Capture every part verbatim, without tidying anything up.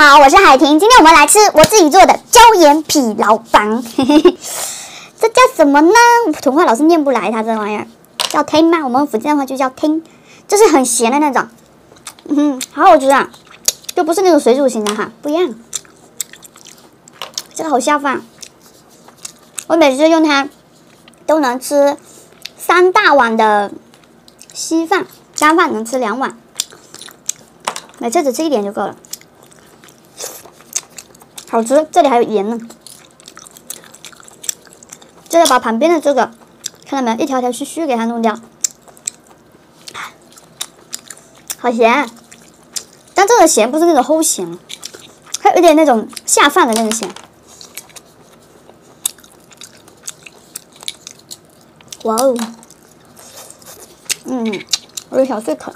好，我是海婷。今天我们来吃我自己做的椒盐匹劳棒，这叫什么呢？普通话老是念不来，它这玩意儿叫听吗？我们福建话就叫听，就是很咸的那种。嗯，好好吃啊，就不是那种水煮型的哈，不一样。这个好下饭，我每次用它都能吃三大碗的稀饭，干饭能吃两碗。 每次只吃一点就够了，好吃！这里还有盐呢。就要把旁边的这个，看到没有，一条条须须给它弄掉。好咸，但这个咸不是那种齁咸，还有点那种下饭的那种咸。哇哦，嗯，我有小碎口。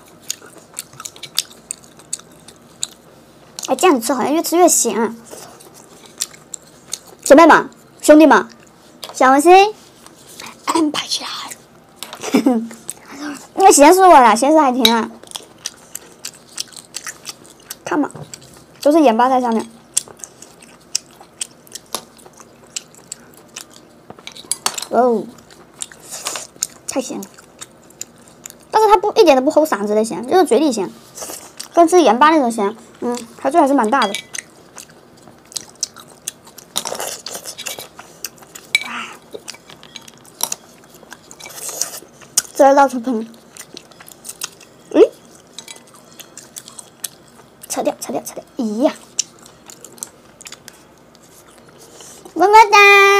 哎，这样子吃好像越吃越咸啊！姐妹们、兄弟们，小红心，安排起来。那咸死我了，咸死海婷啊！看嘛，都是盐巴在上面。哦，太咸了，但是它不一点都不齁嗓子的咸，就是嘴里咸，跟吃盐巴那种咸。 嗯，它这还是蛮大的。哇，这要到处喷。嗯，扯掉，扯掉，扯掉！咦呀，么么哒。